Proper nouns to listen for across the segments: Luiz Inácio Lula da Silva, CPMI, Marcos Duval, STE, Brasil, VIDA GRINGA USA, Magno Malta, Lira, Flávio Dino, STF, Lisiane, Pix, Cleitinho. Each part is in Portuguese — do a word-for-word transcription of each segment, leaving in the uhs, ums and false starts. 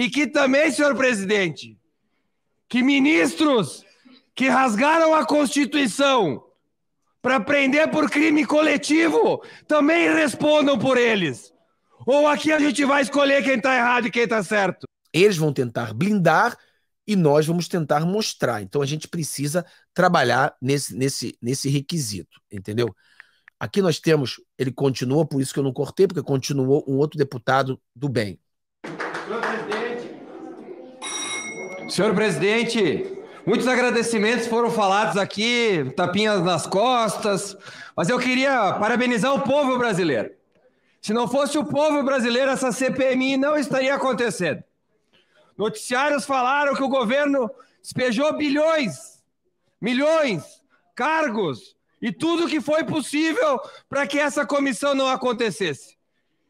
E que também, senhor presidente, que ministros que rasgaram a Constituição para prender por crime coletivo também respondam por eles. Ou aqui a gente vai escolher quem está errado e quem está certo. Eles vão tentar blindar e nós vamos tentar mostrar. Então a gente precisa trabalhar nesse, nesse, nesse requisito, entendeu? Aqui nós temos, ele continua, por isso que eu não cortei, porque continuou um outro deputado do bem. Senhor presidente, senhor presidente, muitos agradecimentos foram falados aqui, tapinhas nas costas, mas eu queria parabenizar o povo brasileiro. Se não fosse o povo brasileiro, essa C P M I não estaria acontecendo. Noticiários falaram que o governo despejou bilhões, milhões, cargos e tudo que foi possível para que essa comissão não acontecesse.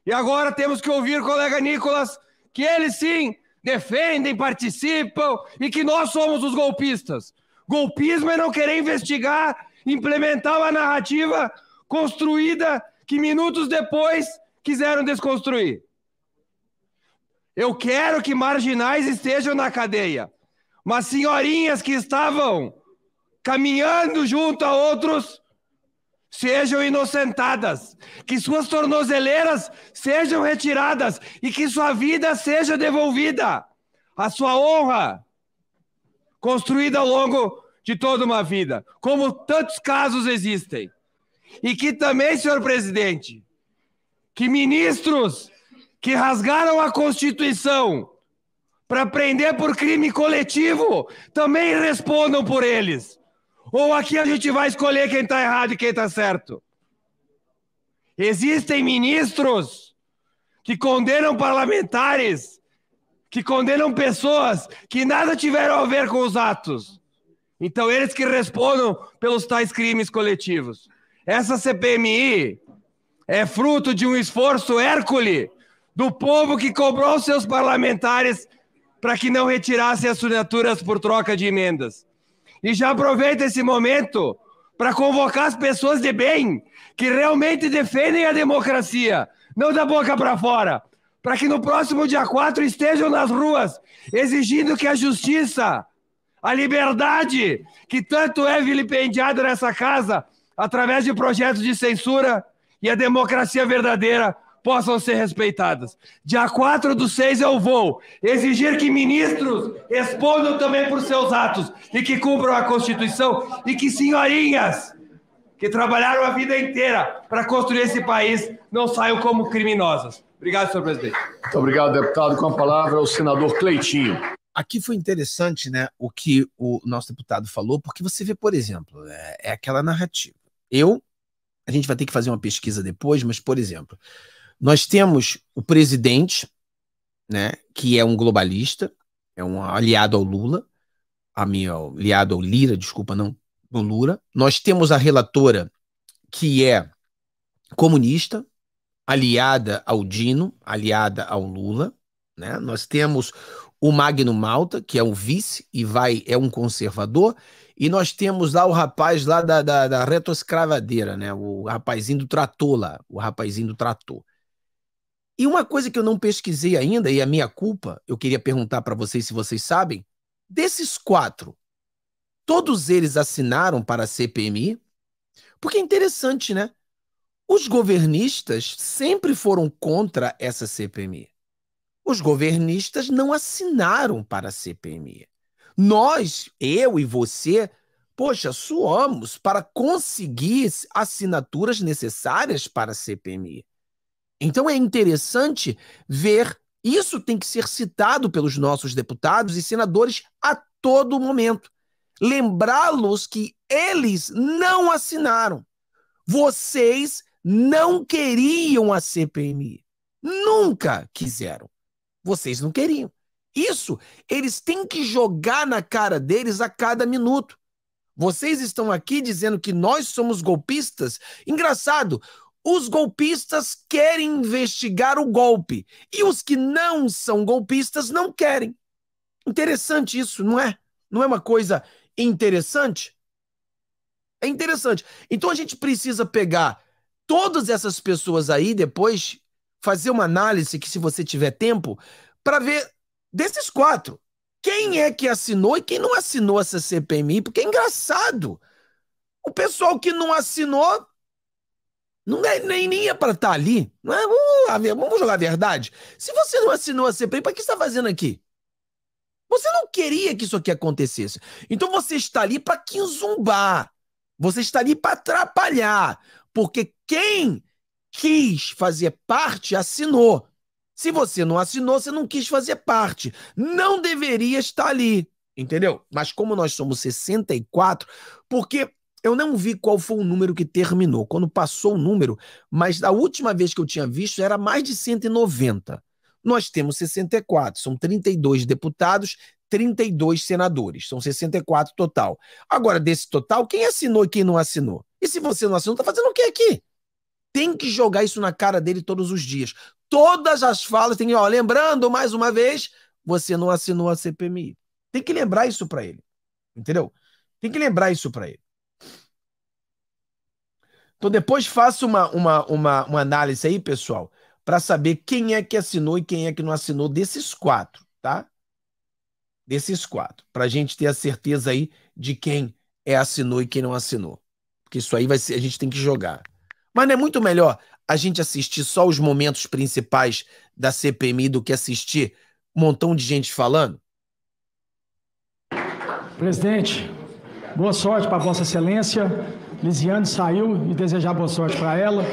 E agora temos que ouvir o colega Nicolas que eles sim defendem, participam e que nós somos os golpistas. Golpismo é não querer investigar, implementar uma narrativa construída que minutos depois quiseram desconstruir. Eu quero que marginais estejam na cadeia, mas senhorinhas que estavam caminhando junto a outros sejam inocentadas, que suas tornozeleiras sejam retiradas e que sua vida seja devolvida, a sua honra construída ao longo de toda uma vida, como tantos casos existem. E que também, senhor presidente, que ministros que rasgaram a Constituição para prender por crime coletivo também respondam por eles. Ou aqui a gente vai escolher quem está errado e quem está certo. Existem ministros que condenam parlamentares, que condenam pessoas que nada tiveram a ver com os atos. Então eles que respondam pelos tais crimes coletivos. Essa C P M I é fruto de um esforço hércule do povo que cobrou seus parlamentares para que não retirassem as assinaturas por troca de emendas. E já aproveito esse momento para convocar as pessoas de bem que realmente defendem a democracia, não da boca para fora, para que no próximo dia quatro estejam nas ruas exigindo que a justiça, a liberdade, que tanto é vilipendiada nessa casa, através de projetos de censura e a democracia verdadeira possam ser respeitadas. Dia quatro do seis eu vou exigir que ministros respondam também por seus atos e que cumpram a Constituição e que senhorinhas que trabalharam a vida inteira para construir esse país não saiam como criminosas. Obrigado, senhor presidente. Muito obrigado, deputado. Com a palavra o senador Cleitinho. Aqui foi interessante, né, o que o nosso deputado falou, porque você vê, por exemplo, é, é aquela narrativa. Eu, a gente vai ter que fazer uma pesquisa depois, mas, por exemplo, nós temos o presidente, né, que é um globalista, é um aliado ao Lula, a minha, aliado ao Lira, desculpa, não, ao Lula. Nós temos a relatora, que é comunista, aliada ao Dino, aliada ao Lula, né? Nós temos o Magno Malta, que é um vice e vai, é um conservador, e nós temos lá o rapaz lá da, da, da retroescravadeira, né? O rapazinho do trator lá, o rapazinho do trator. E uma coisa que eu não pesquisei ainda, e a minha culpa, eu queria perguntar para vocês se vocês sabem, desses quatro, todos eles assinaram para a C P M I? Porque é interessante, né? Os governistas sempre foram contra essa C P M I. Os governistas não assinaram para a C P M I. Nós, eu e você, poxa, suamos para conseguir assinaturas necessárias para a C P M I. Então é interessante ver, isso tem que ser citado pelos nossos deputados e senadores a todo momento. Lembrá-los que eles não assinaram. Vocês não queriam a C P M I. Nunca quiseram. Vocês não queriam. Isso eles têm que jogar na cara deles a cada minuto. Vocês estão aqui dizendo que nós somos golpistas. Engraçado, os golpistas querem investigar o golpe e os que não são golpistas não querem. Interessante isso, não é? Não é uma coisa interessante? É interessante. Então a gente precisa pegar todas essas pessoas aí depois, fazer uma análise, que se você tiver tempo, para ver Desses quatro, quem é que assinou e quem não assinou essa C P M I? Porque é engraçado. O pessoal que não assinou não é, nem, nem é para estar ali. Não é? vamos, vamos jogar a verdade. Se você não assinou a C P M I, para que você está fazendo aqui? Você não queria que isso aqui acontecesse. Então você está ali para quinzumbar. Você está ali para atrapalhar. Porque quem quis fazer parte, assinou. Se você não assinou, você não quis fazer parte. Não deveria estar ali, entendeu? Mas como nós somos sessenta e quatro, porque eu não vi qual foi o número que terminou, quando passou o número, mas da última vez que eu tinha visto era mais de cento e noventa. Nós temos sessenta e quatro, são trinta e dois deputados, trinta e dois senadores, são sessenta e quatro total. Agora, desse total, quem assinou e quem não assinou? E se você não assinou, tá fazendo o que aqui? Tem que jogar isso na cara dele todos os dias. Todas as falas tem que... Ó, lembrando, mais uma vez, você não assinou a C P M I. Tem que lembrar isso pra ele. Entendeu? Tem que lembrar isso pra ele. Então depois faça uma, uma, uma, uma análise aí, pessoal, pra saber quem é que assinou e quem é que não assinou desses quatro, tá? Desses quatro. Pra gente ter a certeza aí de quem é assinou e quem não assinou. Porque isso aí vai ser, a gente tem que jogar. Mas não é muito melhor a gente assistir só os momentos principais da C P M I do que assistir um montão de gente falando? Presidente, boa sorte para Vossa Excelência. Lisiane saiu e desejar boa sorte para ela.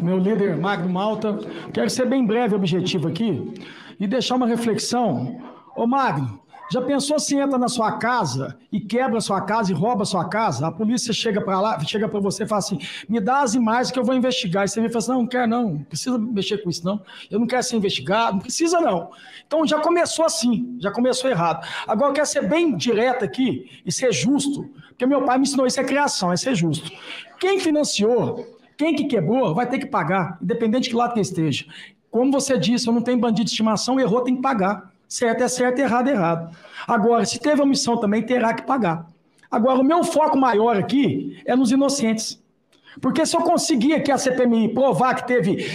Meu líder, Magno Malta. Quero ser bem breve e objetivo aqui e deixar uma reflexão. Ô Magno, já pensou se entra na sua casa e quebra a sua casa e rouba a sua casa? A polícia chega para lá, chega para você e fala assim, me dá as imagens que eu vou investigar. E você me fala assim, não, não quero não, não precisa mexer com isso não, eu não quero ser investigado, não precisa não. Então já começou assim, já começou errado. Agora eu quero ser bem direto aqui e ser justo, porque meu pai me ensinou isso é criação, é ser justo. Quem financiou, quem que quebrou, vai ter que pagar, independente de que lado que esteja. Como você disse, eu não tenho bandido de estimação, errou, tem que pagar. Certo é certo, errado é errado. Agora, se teve omissão também, terá que pagar. Agora, o meu foco maior aqui é nos inocentes. Porque se eu conseguir aqui a C P M I provar que teve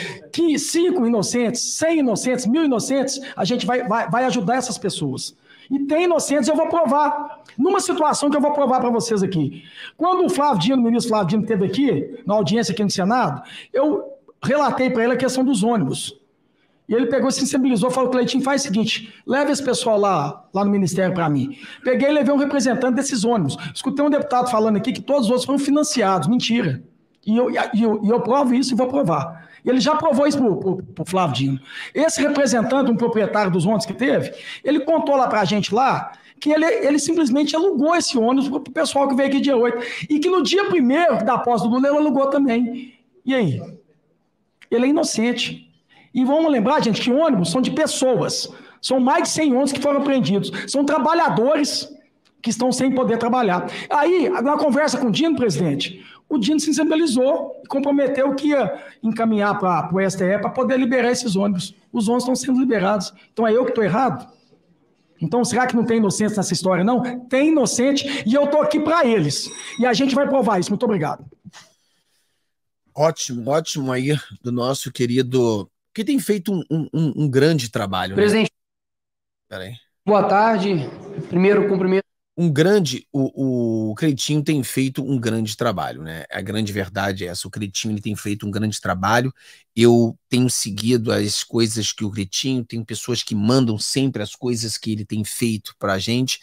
cinco inocentes, cem inocentes, mil inocentes, a gente vai, vai, vai ajudar essas pessoas. E tem inocentes, eu vou provar. Numa situação que eu vou provar para vocês aqui. Quando o Flávio Dino, o ministro Flávio Dino, esteve aqui, na audiência aqui no Senado, eu relatei para ele a questão dos ônibus. E ele pegou, se sensibilizou, falou, Cleitinho, faz o seguinte, leva esse pessoal lá, lá no Ministério para mim. Peguei e levei um representante desses ônibus. Escutei um deputado falando aqui que todos os outros foram financiados. Mentira. E eu, e eu, e eu provo isso e vou provar. Ele já provou isso para o Flávio Dino. Esse representante, um proprietário dos ônibus que teve, ele contou lá para a gente lá que ele, ele simplesmente alugou esse ônibus para o pessoal que veio aqui dia oito. E que no dia primeiro da posse do Lula, ele alugou também. E aí? Ele é inocente. E vamos lembrar, gente, que ônibus são de pessoas. São mais de cem ônibus que foram apreendidos. São trabalhadores que estão sem poder trabalhar. Aí, na conversa com o Dino, presidente, o Dino se sensibilizou e comprometeu que ia encaminhar para o S T E para poder liberar esses ônibus. Os ônibus estão sendo liberados. Então é eu que estou errado? Então será que não tem inocente nessa história, não? Tem inocente e eu estou aqui para eles. E a gente vai provar isso. Muito obrigado. Ótimo, ótimo aí do nosso querido... que tem feito um, um, um grande trabalho. Presidente, né? Boa tarde. Primeiro cumprimento. Um grande, o, o Cleitinho tem feito um grande trabalho, né? A grande verdade é essa, o Cleitinho ele tem feito um grande trabalho, eu tenho seguido as coisas que o Cleitinho, tem pessoas que mandam sempre as coisas que ele tem feito pra gente.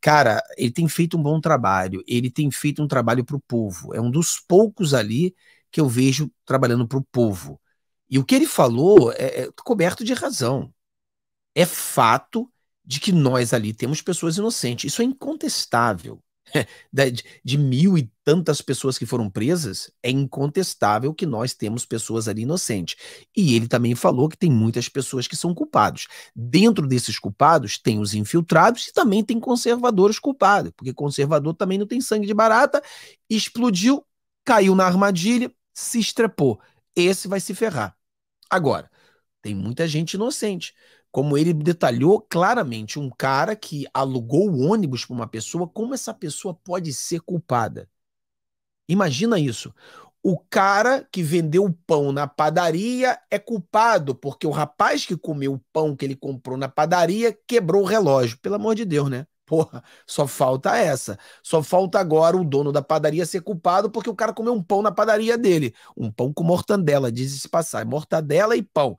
Cara, ele tem feito um bom trabalho, ele tem feito um trabalho pro povo, é um dos poucos ali que eu vejo trabalhando pro povo. E o que ele falou é, é coberto de razão. É fato de que nós ali temos pessoas inocentes. Isso é incontestável. De, de mil e tantas pessoas que foram presas, é incontestável que nós temos pessoas ali inocentes. E ele também falou que tem muitas pessoas que são culpadas. Dentro desses culpados tem os infiltrados e também tem conservadores culpados, porque conservador também não tem sangue de barata, explodiu, caiu na armadilha, se estrepou. Esse vai se ferrar. Agora, tem muita gente inocente. Como ele detalhou claramente, um cara que alugou o ônibus para uma pessoa, como essa pessoa pode ser culpada? Imagina isso. o cara que vendeu o pão na padaria é culpado porque o rapaz que comeu o pão que ele comprou na padaria quebrou o relógio. Pelo amor de Deus, né? Porra, só falta essa. Só falta agora o dono da padaria ser culpado porque o cara comeu um pão na padaria dele. Um pão com mortandela, diz-se passar. Mortadela e pão.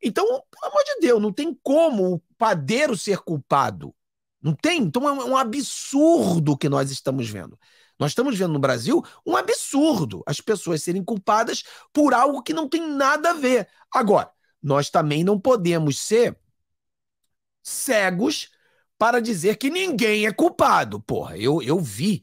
Então, pelo amor de Deus, não tem como o padeiro ser culpado. Não tem? Então é um absurdo que nós estamos vendo. Nós estamos vendo no Brasil um absurdo as pessoas serem culpadas por algo que não tem nada a ver. Agora, nós também não podemos ser cegos para dizer que ninguém é culpado. Porra, eu, eu vi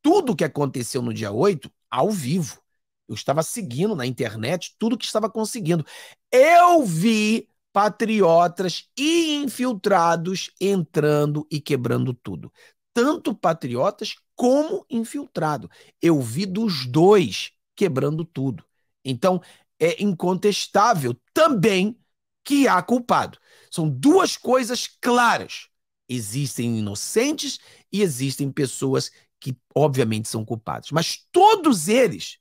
tudo o que aconteceu no dia oito ao vivo. Eu estava seguindo na internet tudo que estava conseguindo. Eu vi patriotas e infiltrados entrando e quebrando tudo. Tanto patriotas como infiltrado. Eu vi dos dois quebrando tudo. Então, é incontestável também que há culpado. São duas coisas claras. Existem inocentes e existem pessoas que, obviamente, são culpadas. Mas todos eles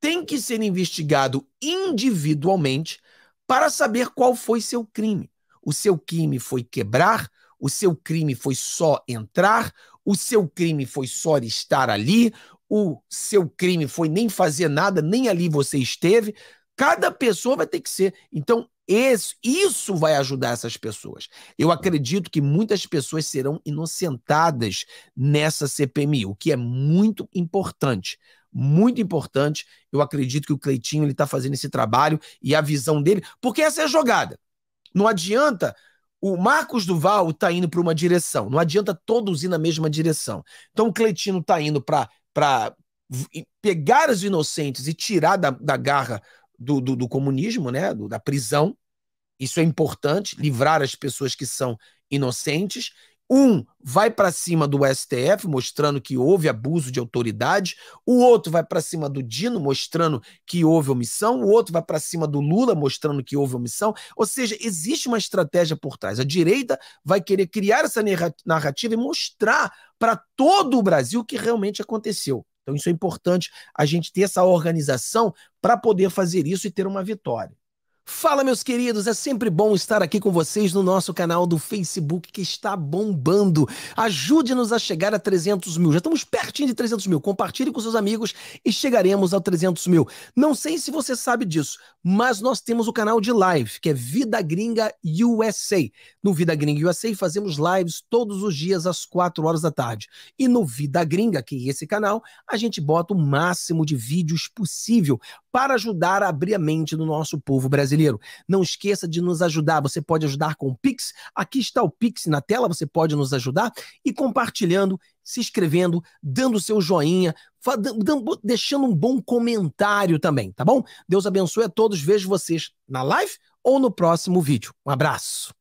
têm que ser investigados individualmente para saber qual foi seu crime. O seu crime foi quebrar, o seu crime foi só entrar, o seu crime foi só estar ali, o seu crime foi nem fazer nada, nem ali você esteve. Cada pessoa vai ter que ser. Então, Esse, isso vai ajudar essas pessoas. Eu acredito que muitas pessoas serão inocentadas nessa C P M I, o que é muito importante. Muito importante. Eu acredito que o Cleitinho está fazendo esse trabalho e a visão dele, porque essa é a jogada. Não adianta o Marcos Duval tá indo para uma direção, não adianta todos ir na mesma direção. Então o Cleitinho tá indo para pegar os inocentes e tirar da, da garra Do, do, do comunismo, né? do, da prisão. Isso é importante, livrar as pessoas que são inocentes. Um vai para cima do S T F, mostrando que houve abuso de autoridade. O outro vai para cima do Dino, mostrando que houve omissão. O outro vai para cima do Lula, mostrando que houve omissão. Ou seja, existe uma estratégia por trás. A direita vai querer criar essa narrativa e mostrar para todo o Brasil o que realmente aconteceu. Então isso é importante, a gente ter essa organização para poder fazer isso e ter uma vitória. Fala, meus queridos, é sempre bom estar aqui com vocês no nosso canal do Facebook, que está bombando. Ajude-nos a chegar a trezentos mil, já estamos pertinho de trezentos mil, compartilhe com seus amigos e chegaremos a trezentos mil. Não sei se você sabe disso, mas nós temos o canal de live, que é Vida Gringa U S A. No Vida Gringa U S A fazemos lives todos os dias às quatro horas da tarde. E no Vida Gringa, que é esse canal, a gente bota o máximo de vídeos possível para ajudar a abrir a mente do nosso povo brasileiro. Não esqueça de nos ajudar, você pode ajudar com o Pix, aqui está o Pix na tela, você pode nos ajudar e compartilhando, se inscrevendo, dando o seu joinha, deixando um bom comentário também, tá bom? Deus abençoe a todos, vejo vocês na live ou no próximo vídeo. Um abraço!